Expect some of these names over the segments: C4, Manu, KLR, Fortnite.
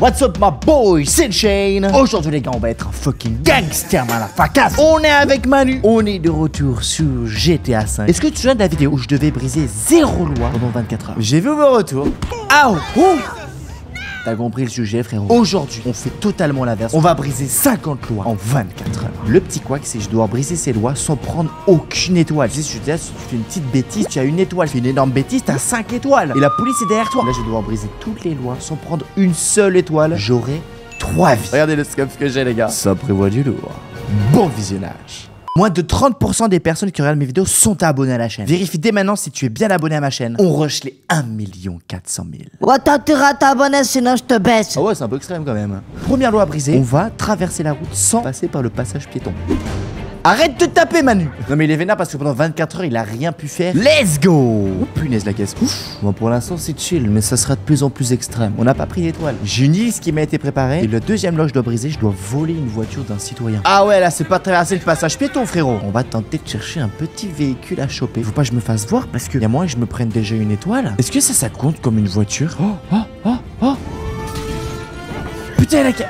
What's up my boy, c'est Shane. Aujourd'hui les gars, on va être un fucking gangster à la facasse. On est avec Manu, on est de retour sur GTA 5. Est-ce que tu te souviens de la vidéo où je devais briser 0 loi pendant 24 heures? J'ai vu mon retour. Ah oh. T'as compris le sujet, frérot. Aujourd'hui, on fait totalement l'inverse. On va briser 50 lois en 24 heures. Le petit couac, c'est que je dois briser ces lois sans prendre aucune étoile. Tu sais, je te dis, si tu fais une petite bêtise, tu as une étoile. Tu fais une énorme bêtise, tu as 5 étoiles. Et la police est derrière toi. Là, je vais devoir briser toutes les lois sans prendre une seule étoile. J'aurai 3 vies. Regardez le scope que j'ai, les gars. Ça prévoit du lourd. Bon visionnage. Moins de 30% des personnes qui regardent mes vidéos sont abonnées à la chaîne. Vérifie dès maintenant si tu es bien abonné à ma chaîne. On rush les 1 400 000. Attends, tu rates abonné, sinon je te baisse. Ah ouais, c'est un peu extrême quand même. Première loi à briser, on va traverser la route sans passer par le passage piéton. Arrête de te taper, Manu. Non mais il est vénard parce que pendant 24 heures, il a rien pu faire. Let's go. Oh punaise la caisse. Ouf. Bon, pour l'instant c'est chill, mais ça sera de plus en plus extrême. On n'a pas pris d'étoile. J'ai une liste qui m'a été préparée. Et la deuxième loi que je dois briser, je dois voler une voiture d'un citoyen. Ah ouais, là c'est pas traverser le passage piéton, frérot. On va tenter de chercher un petit véhicule à choper. Faut pas que je me fasse voir parce que y a moyen que je me prenne déjà une étoile. Est-ce que ça compte comme une voiture? Oh oh oh oh. Putain la caisse.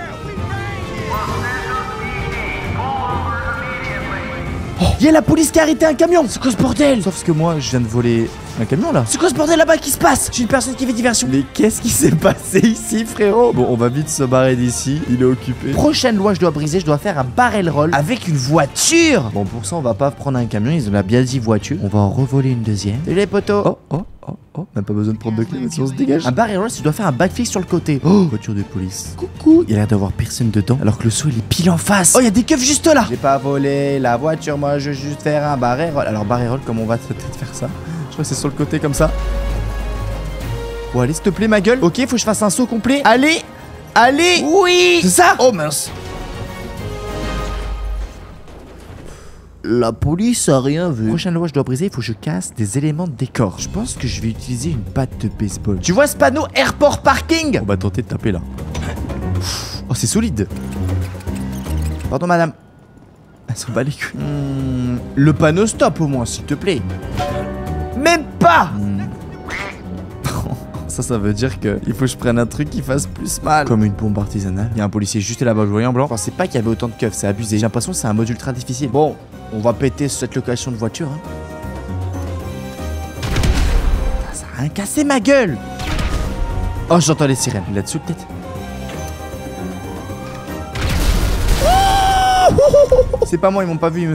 Il y a la police qui a arrêté un camion. C'est quoi ce bordel? Sauf que moi, je viens de voler un camion là. C'est quoi ce bordel là-bas qui se passe? J'ai une personne qui fait diversion. Mais qu'est-ce qui s'est passé ici, frérot? Bon, on va vite se barrer d'ici. Il est occupé. Prochaine loi, je dois briser. Je dois faire un barrel roll avec une voiture. Bon, pour ça, on va pas prendre un camion. Ils ont la bien dit voiture. On va en revoler une deuxième. Salut les potos. Oh, oh. Oh, on n'a pas besoin de prendre de clé, mais si on se dégage. Un barrel roll, tu dois faire un backflip sur le côté. Oh, voiture de police. Coucou. Il a l'air d'avoir personne dedans, alors que le saut il est pile en face. Oh, il y a des keufs juste là. J'ai pas volé la voiture, moi je veux juste faire un barrel roll. Alors, barrel roll, comme on va peut-être faire ça. Je crois que c'est sur le côté comme ça. Bon, allez, s'il te plaît, ma gueule. Ok, faut que je fasse un saut complet. Allez, allez. Oui. C'est ça. Oh mince. La police a rien vu. Prochaine loi, je dois briser, il faut que je casse des éléments de décor. Je pense que je vais utiliser une batte de baseball. Tu vois ce panneau Airport Parking? On va tenter de taper là. Oh, c'est solide. Pardon, madame. Elle s'en bat les couilles. Le panneau stop au moins, s'il te plaît. Même pas. Ça veut dire que il faut que je prenne un truc qui fasse plus mal. Comme une bombe artisanale. Il y a un policier juste là-bas, je voyais en blanc. Je pensais pas qu'il y avait autant de keufs, c'est abusé. J'ai l'impression que c'est un mode ultra difficile. Bon, on va péter cette location de voiture. Hein. Ça a rien cassé ma gueule. Oh, j'entends les sirènes. Là-dessous peut-être. C'est pas moi, ils m'ont pas vu.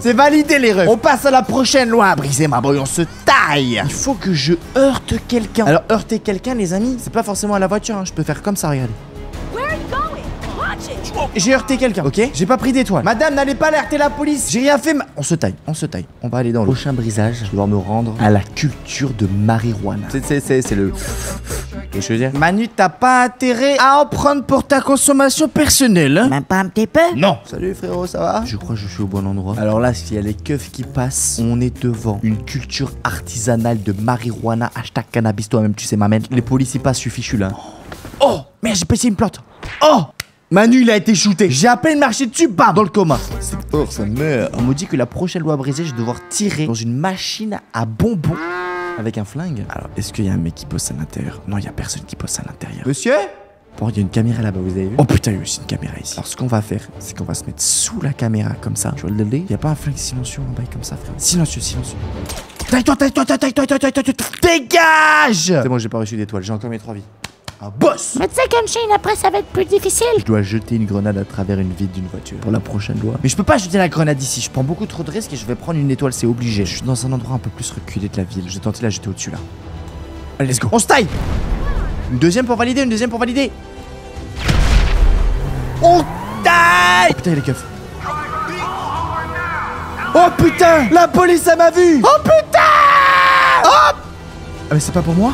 C'est validé les refs. On passe à la prochaine loi à briser, ma boy, on se taille. Il faut que je heurte quelqu'un. Alors heurter quelqu'un, les amis, c'est pas forcément à la voiture, hein. Je peux faire comme ça, regardez. J'ai heurté quelqu'un, ok? J'ai pas pris d'étoile. Madame, n'allez pas alerter la police. J'ai rien fait, ma... On se taille, on se taille. On va aller dans le prochain brisage. Je dois me rendre à la culture de marijuana. C'est le... Je veux dire. Manu, t'as pas intérêt à en prendre pour ta consommation personnelle, hein? Même pas un petit peu? Non. Salut frérot, ça va? Je crois que je suis au bon endroit. Alors là, s'il y a les keufs qui passent, on est devant une culture artisanale de marijuana. Hashtag cannabis, toi-même, tu sais, ma mère. Les policiers passent, je suis fichu là. Oh, merde, j'ai pété une plante. Oh, Manu, il a été shooté. J'ai à peine marché dessus, bam, dans le coma. C'est fort, ça meurt. On me dit que la prochaine loi brisée, je vais devoir tirer dans une machine à bonbons. Avec un flingue. Alors, est-ce qu'il y a un mec qui bosse à l'intérieur? Non, il n'y a personne qui bosse à l'intérieur. Monsieur? Bon, il y a une caméra là-bas, vous avez vu? Oh putain, il y a aussi une caméra ici. Alors, ce qu'on va faire, c'est qu'on va se mettre sous la caméra, comme ça. Tu vois le délai? Il n'y a pas un flingue silencieux en bas, comme ça, frère. Silencieux, silencieux. Taille-toi, taille-toi, taille-toi, taille-toi, taille-toi. Dégage! C'est bon, j'ai pas reçu d'étoile, j'ai encore mes 3 vies. Un boss! Mais tu sais qu'un chaîne après, ça va être plus difficile. Je dois jeter une grenade à travers une vitre d'une voiture pour la prochaine loi. Mais je peux pas jeter la grenade ici, je prends beaucoup trop de risques et je vais prendre une étoile, c'est obligé. Je suis dans un endroit un peu plus reculé de la ville. Je vais tenter de la jeter au-dessus là. Allez, let's go! On se taille! Une deuxième pour valider, une deuxième pour valider! On taille! Oh putain, les keufs! Oh putain! La police, elle m'a vu! Oh putain! Oh! Ah, mais c'est pas pour moi?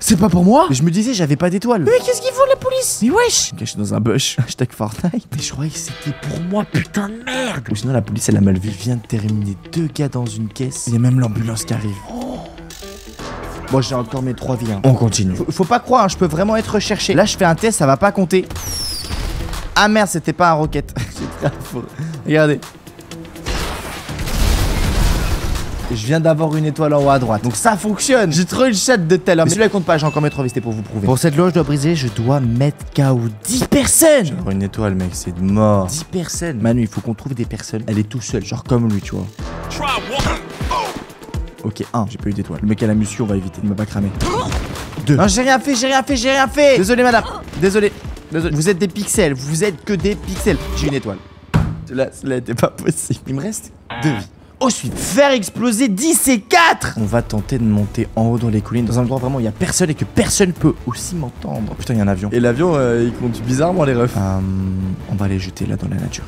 C'est pas pour moi? Mais je me disais, j'avais pas d'étoile. Mais qu'est-ce qu'ils font, la police? Mais wesh! Je me cache dans un bush. Hashtag Fortnite. Mais je croyais que c'était pour moi, putain de merde! Ou sinon, la police, elle a mal vu. Il vient de terminer 2 gars dans une caisse. Il y a même l'ambulance qui arrive. Oh. Bon, j'ai encore mes 3 vies. Hein. On continue. Faut pas croire, hein, je peux vraiment être recherché. Là, je fais un test, ça va pas compter. Ah merde, c'était pas un rocket. J'ai très faux. Regardez. je viens d'avoir une étoile en haut à droite. Donc ça fonctionne. J'ai trop une chatte de tel homme. Mais celui-là il compte pas, j'ai encore mes 3 VST pour vous prouver. Pour cette loi je dois briser, je dois mettre KO 10 personnes. Genre une étoile mec, c'est mort. 10 personnes. Manu, il faut qu'on trouve des personnes. Elle est tout seule, genre comme lui, tu vois. Ok, 1, j'ai pas eu d'étoile. Le mec à la muscu, on va éviter. Il m'a pas cramé. 2. Non, j'ai rien fait, j'ai rien fait, j'ai rien fait. Désolé madame. Désolé. Désolé. Vous êtes des pixels, vous êtes que des pixels. J'ai une étoile. Cela n'était pas possible. Il me reste 2 vies. Au suivant, faire exploser 10 et 4. On va tenter de monter en haut dans les collines, dans un endroit vraiment où il n'y a personne et que personne peut aussi m'entendre. Oh, putain, il y a un avion. Et l'avion, il conduit bizarrement les refs. On va les jeter là dans la nature.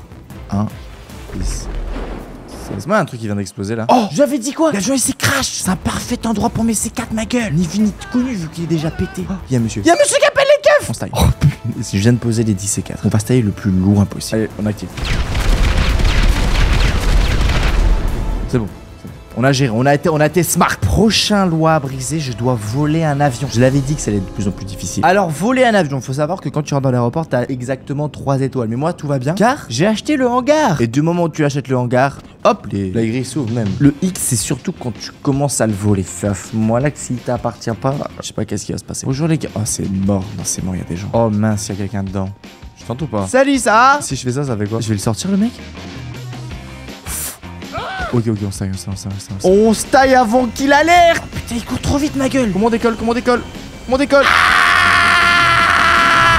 1, 10. C'est moi un truc qui vient d'exploser là. Oh, j'avais dit quoi? Il a joué ses crash. C'est un parfait endroit pour mes C4, ma gueule. Ni fini connu vu qu'il est déjà pété. Oh, il y a monsieur. Il y a monsieur qui appelle les keufs. On se taille. Oh putain, je viens de poser les 10 C4. On va se tailler le plus loin possible. Allez, on active. C'est bon. On a géré, on a été smart. Prochain loi à briser, je dois voler un avion. Je l'avais dit que ça allait être de plus en plus difficile. Alors voler un avion, faut savoir que quand tu rentres dans l'aéroport, t'as exactement 3 étoiles. Mais moi tout va bien, car j'ai acheté le hangar. Et du moment où tu achètes le hangar, hop, la grille s'ouvre même. Le X, c'est surtout quand tu commences à le voler. Faf-moi là que si t'appartient pas, je sais pas qu'est-ce qui va se passer. Bonjour les gars. Oh c'est mort, non c'est mort, il y a des gens. Oh mince, il y a quelqu'un dedans. Je tente ou pas? Salut ça. Si je fais ça, ça fait quoi? Je vais le sortir le mec. Ok, on se taille. On se taille avant qu'il alerte. Oh, putain, il court trop vite, ma gueule. Comment on décolle ah.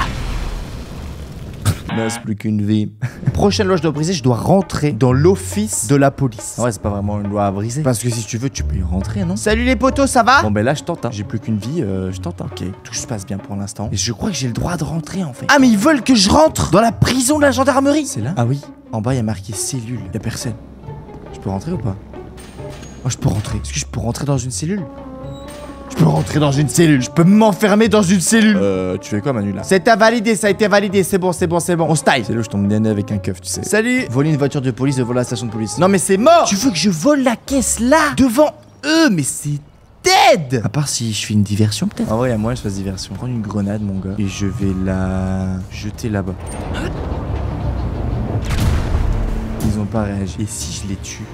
Non, c'est plus qu'une vie. Prochaine loi, je dois briser, je dois rentrer dans l'office de la police. Ouais, c'est pas vraiment une loi à briser. Parce que si tu veux, tu peux y rentrer, non? Salut les potos, ça va? Bon, ben là, je tente, hein. J'ai plus qu'une vie, je tente, hein. Ok, tout se passe bien pour l'instant. Et je crois que j'ai le droit de rentrer, en fait. Ah, mais ils veulent que je rentre dans la prison de la gendarmerie. C'est là? Ah oui. En bas, il y a marqué cellule. Y'a personne. Je peux rentrer ou pas? Oh, je peux rentrer. Est-ce que je peux rentrer dans une cellule? Je peux rentrer dans une cellule. Je peux m'enfermer dans une cellule. Tu fais quoi, Manu, là? C'est à valider, ça a été validé. C'est bon. On se taille. C'est là où je tombe nez avec un keuf, tu sais. Salut. Voler une voiture de police devant la station de police. Non, mais c'est mort. Tu veux que je vole la caisse là? Devant eux? Mais c'est dead. À part si je fais une diversion, peut-être. En vrai, à moi, je fais diversion. Prends une grenade, mon gars. Et je vais la jeter là-bas. Ils ont pas réagi. Et si je les tue?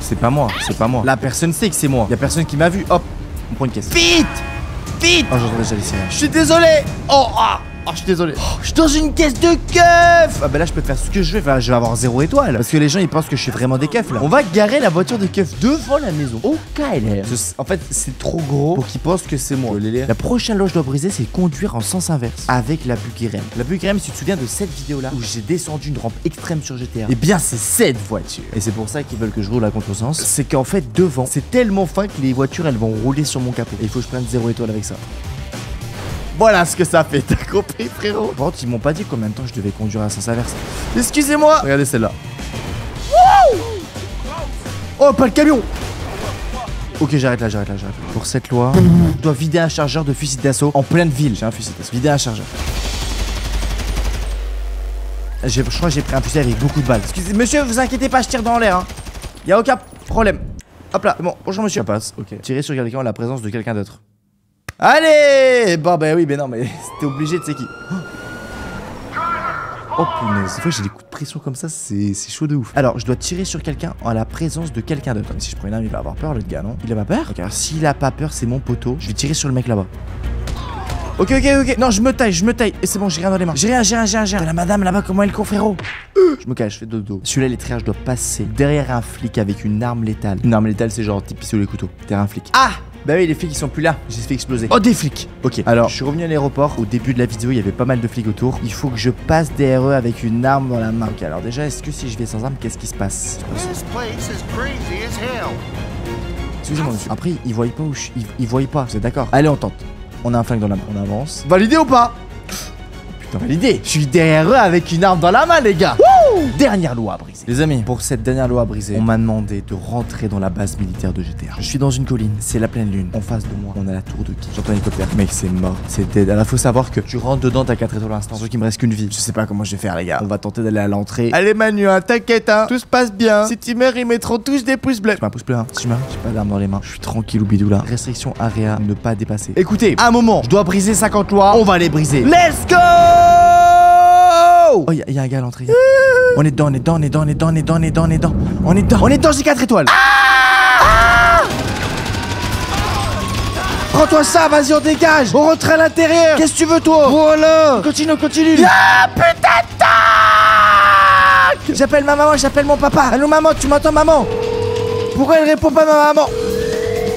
C'est pas moi. La personne sait que c'est moi. Y'a personne qui m'a vu. Hop, on prend une caisse. Vite. Oh, j'entends déjà les sirènes. Je suis désolé. Oh, je suis désolé. Oh, je suis dans une caisse de keufs. Ah bah là je peux faire ce que je veux. Enfin, je vais avoir 0 étoile. Parce que les gens ils pensent que je suis vraiment des keufs là. On va garer la voiture de keufs devant la maison. Oh KLR. En fait c'est trop gros pour qu'ils pensent que c'est moi. La prochaine loi que je dois briser, c'est conduire en sens inverse avec la Bugirem. La Bugirem, si tu te souviens de cette vidéo là où j'ai descendu une rampe extrême sur GTA, et bien c'est cette voiture. Et c'est pour ça qu'ils veulent que je roule à contresens. C'est qu'en fait devant c'est tellement fin que les voitures elles vont rouler sur mon capot. Et il faut que je prenne 0 étoile avec ça. Voilà ce que ça fait, t'as compris frérot? Par contre, ils m'ont pas dit combien de temps je devais conduire à sens inverse. Excusez-moi. Regardez celle-là. Oh, pas le camion. Ok, j'arrête là. Pour cette loi, je dois vider un chargeur de fusil d'assaut en pleine ville. J'ai un fusil d'assaut. Vider un chargeur. Je crois que j'ai pris un fusil avec beaucoup de balles. Excusez, monsieur, vous inquiétez pas, je tire dans l'air. Hein. Y'a aucun problème. Hop là, bon, bonjour monsieur. Ça passe, ok. Tirer sur quelqu'un en la présence de quelqu'un d'autre. Allez! Bah oui, mais non, mais c'était obligé, tu sais qui. Oh punaise, des fois j'ai des coups de pression comme ça, c'est chaud de ouf. Alors, je dois tirer sur quelqu'un en la présence de quelqu'un d'autre. Si je prends une arme, il va avoir peur, l'autre gars, non? Il a pas peur? Ok, alors s'il a pas peur, c'est mon poteau. Je vais tirer sur le mec là-bas. Ok. Non, je me taille. Et c'est bon, j'ai rien dans les mains. J'ai rien. La madame là-bas, comment elle court, frérot? Je me cache, je fais dodo. Celui-là, les traits, je dois passer derrière un flic avec une arme létale. Une arme létale, c'est genre type pistolet couteau. Derrière un flic. Ah! Bah oui, les flics ils sont plus là, j'ai fait exploser. Oh, des flics. Ok, alors je suis revenu à l'aéroport. Au début de la vidéo, il y avait pas mal de flics autour. Il faut que je passe derrière eux avec une arme dans la main. Ok, alors déjà, est-ce que si je vais sans arme, qu'est-ce qui se passe? Excusez-moi monsieur. Après, ils voient pas où je... Ils voient pas, vous êtes d'accord? Allez, on tente. On a un flingue dans la main, on avance. Validé ou pas? Putain, validé. Je suis derrière eux avec une arme dans la main, les gars. Dernière loi à briser. Les amis, pour cette dernière loi à briser, on m'a demandé de rentrer dans la base militaire de GTA. Je suis dans une colline, c'est la pleine lune. En face de moi, on a la tour de qui? J'entends un hélicoptère. Mec, c'est mort. C'est dead. Alors, faut savoir que tu rentres dedans, t'as 4 étoiles à l'instant. Sauf qu'il me reste qu'une vie. Je sais pas comment je vais faire, les gars. On va tenter d'aller à l'entrée. Allez, Manu, hein, t'inquiète, hein. Tout se passe bien. Si tu meurs, ils mettront tous des pouces bleus. Je mets un pouce bleu, hein. Si je meurs, j'ai pas d'arme dans les mains. Je suis tranquille ou bidou là. Restriction area, ne pas dépasser. Écoutez, à un moment, je dois briser 50 lois. On va les briser. Let's go! Oh, il y a un gars à l'entrée. On est dedans, on est dedans, on est dedans, on est dedans, on est dedans, on est dedans, on est dedans. On est dedans, j'ai 4 étoiles. Prends-toi ça, vas-y, on dégage. On rentre à l'intérieur. Qu'est-ce que tu veux, toi? Voilà. Continue, continue. Ah, putain de tac. J'appelle ma maman, j'appelle mon papa. Allô, maman, tu m'entends, maman? Pourquoi elle répond pas, ma maman?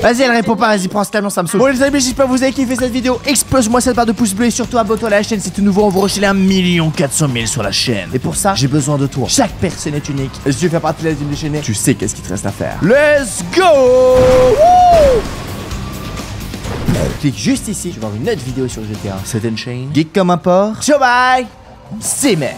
Vas-y, elle répond pas, vas-y, prends ce camion, ça me saoule. Bon les amis, j'espère que vous avez kiffé cette vidéo. Explose-moi cette barre de pouces bleus et surtout abonne-toi à la chaîne si tu es nouveau, on vous rechiler 1 400 000 sur la chaîne. Et pour ça, j'ai besoin de toi. Chaque personne est unique. Et si tu fais partie de la team déchaînée, tu sais qu'est-ce qu'il te reste à faire. Let's go. Clique juste ici, tu vas voir une autre vidéo sur GTA. C'est une chaîne. Geek comme un porc. Ciao bye. C'est merde.